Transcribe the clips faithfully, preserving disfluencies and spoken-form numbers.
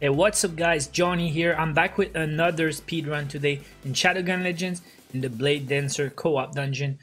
Hey, what's up guys, Johnny here. I'm back with another speedrun today in Shadowgun Legends in the Blade Dancer co-op dungeon.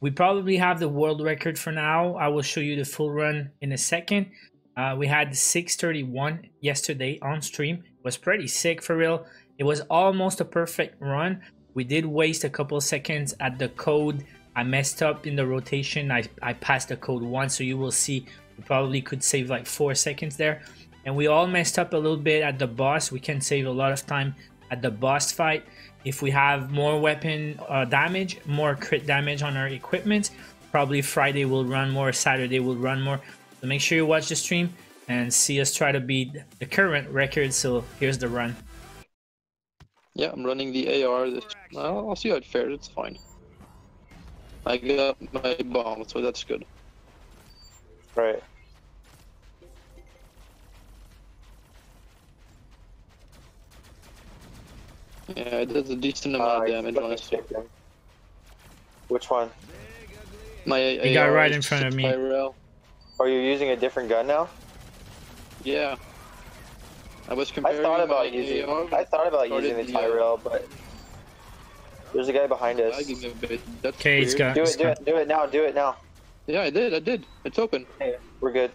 We probably have the world record for now. I will show you the full run in a second. Uh, we had six thirty-one yesterday on stream. It was pretty sick for real. It was almost a perfect run. We did waste a couple seconds at the code. I messed up in the rotation. I, I passed the code once, so you will see we probably could save like four seconds there. And we all messed up a little bit at the boss. We can save a lot of time at the boss fight if we have more weapon uh, damage, more crit damage on our equipment. Probably Friday will run more, Saturday will run more. So make sure you watch the stream and see us try to beat the current record. So here's the run. Yeah, I'm running the A R. This, I'll, I'll see how it fares. It's fine. I got my bomb, so that's good. Right. Yeah, it does a decent amount uh, of damage, honestly. Which one? My you got right in front of me. Rail. Are you using a different gun now? Yeah. I was comparing. I thought about using. A R, I thought about using the Tyrell, but there's a guy behind us. Okay, it's got. Do it, do it, do it now, do it now. Yeah, I did, I did. It's open. Hey, we're good.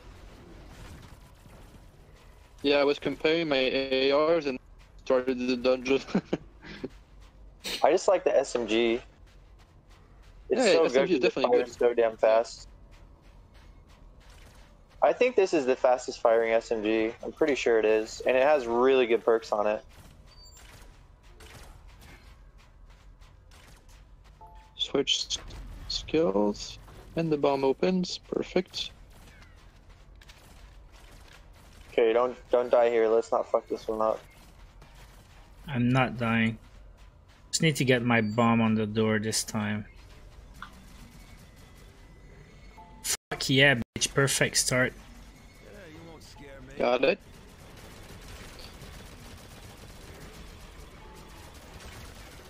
Yeah, I was comparing my A Rs and started the dungeon. I just like the S M G. It's yeah, so S M G good. Is definitely it fires good. So damn fast. I think this is the fastest firing S M G. I'm pretty sure it is, and it has really good perks on it. Switch skills, and the bomb opens. Perfect. Okay, don't don't die here. Let's not fuck this one up. I'm not dying. Just need to get my bomb on the door this time. Fuck yeah, bitch. Perfect start. Got it.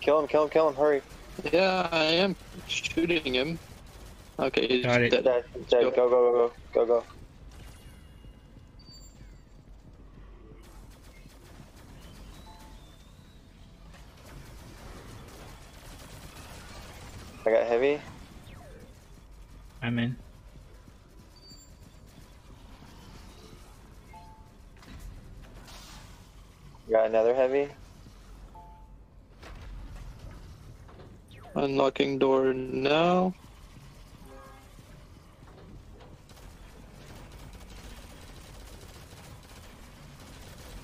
Kill him, kill him, kill him, hurry. Yeah, I am shooting him. Okay, he's dead. Dead, dead. Go, go, go, go, go, go. I got heavy. I'm in. Got another heavy. Unlocking door now.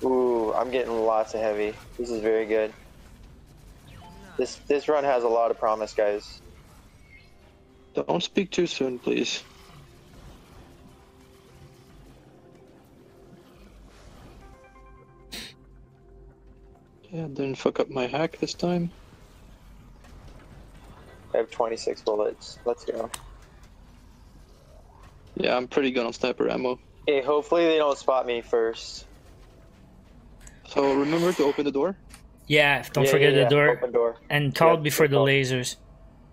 Ooh, I'm getting lots of heavy. This is very good. This this run has a lot of promise, guys. Don't speak too soon, please. Yeah, didn't fuck up my hack this time. I have twenty-six bullets. Let's go. Yeah, I'm pretty good on sniper ammo. Hey, hopefully they don't spot me first. So remember to open the door? Yeah, don't yeah, forget yeah, yeah. the door. Open door. And call yeah, before the call. lasers.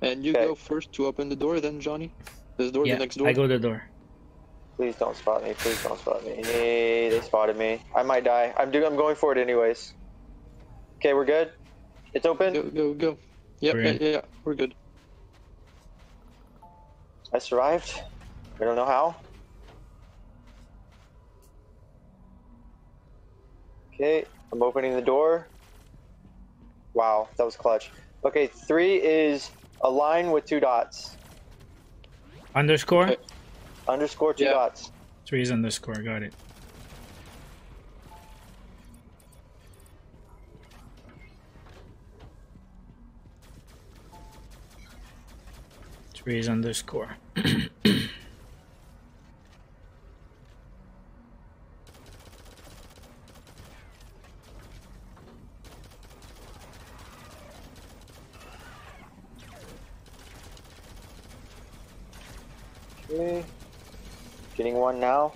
And you okay. go first to open the door, then Johnny. This door, yeah, the next door. I go to the door. Please don't spot me. Please don't spot me. Hey, they spotted me. I might die. I'm doing. I'm going for it anyways. Okay, we're good. It's open. Go, go, go. Yep, yeah, yeah, yeah, we're good. I survived. I don't know how. Okay, I'm opening the door. Wow, that was clutch. Okay, three is. A line with two dots. Underscore? Okay. Underscore two yeah. dots. Three is underscore, got it. Three is underscore. Okay. Getting one now.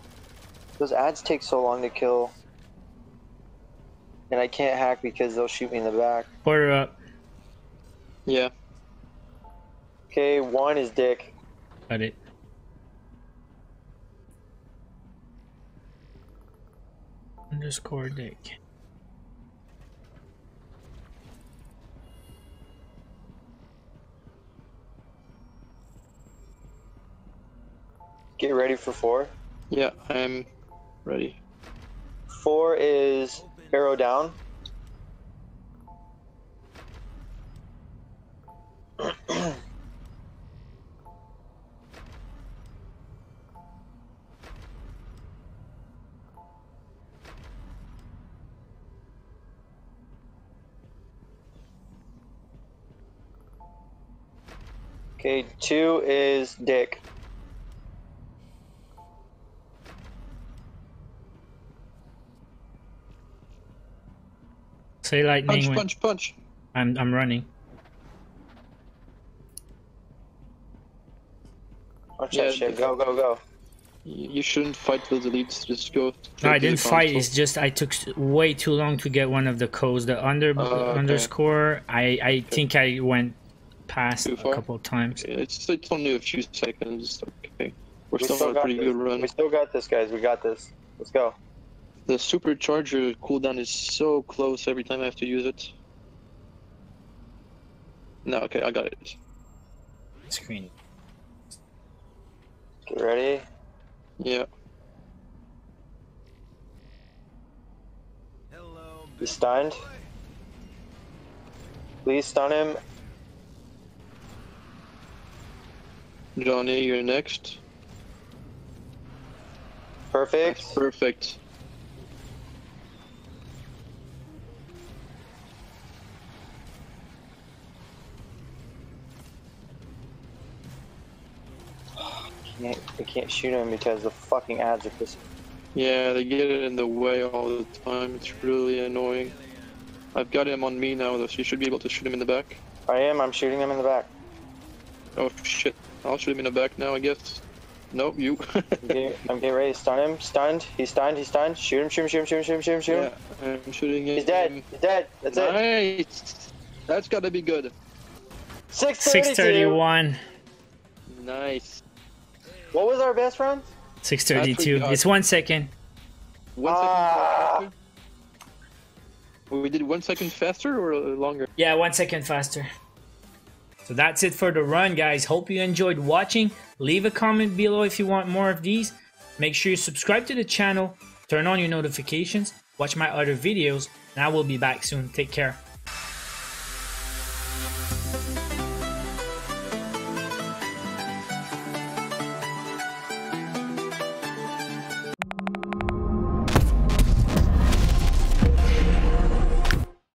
Those ads take so long to kill. And I can't hack because they'll shoot me in the back. Quarter up. Yeah. Okay, one is dick. Got it. underscore deck. Get ready for four. Yeah, I'm ready. Four is arrow down. Okay, two is dick. Say lightning. Punch, punch, punch. I'm I'm running. Watch yeah, that shit. Go, go, go. You shouldn't fight with the leads. Just go. No, I didn't fight. It's just I took way too long to get one of the codes. The under uh, okay. underscore. I I okay. think I went past a couple of times. Yeah, it's it's only a few seconds. Okay, we're we still, still on a pretty this. good run. We still got this, guys. We got this. Let's go. The supercharger cooldown is so close every time I have to use it. No, okay, I got it. Screen. Get ready? Yeah. Hello. He's stunned. Please stun him. Johnny, you're next. Perfect. That's perfect. They can't shoot him because the fucking ads are pissing. Yeah, they get it in the way all the time. It's really annoying. I've got him on me now, though, so you should be able to shoot him in the back. I am. I'm shooting him in the back. Oh, shit. I'll shoot him in the back now, I guess. Nope, you. I'm, getting, I'm getting ready to stun him. Stunned. He's stunned. He's stunned. Shoot him, shoot him, shoot him, shoot him, shoot him, shoot him. Shoot him. Yeah, I'm shooting him. He's dead. He's dead. That's nice. It. That's gotta be good. six thirty-one. Nice. What was our best round? six thirty-two. It's one second. One second uh, faster? We did one second faster or longer? Yeah, one second faster. So that's it for the run, guys. Hope you enjoyed watching. Leave a comment below if you want more of these. Make sure you subscribe to the channel. Turn on your notifications. Watch my other videos. And I will be back soon. Take care.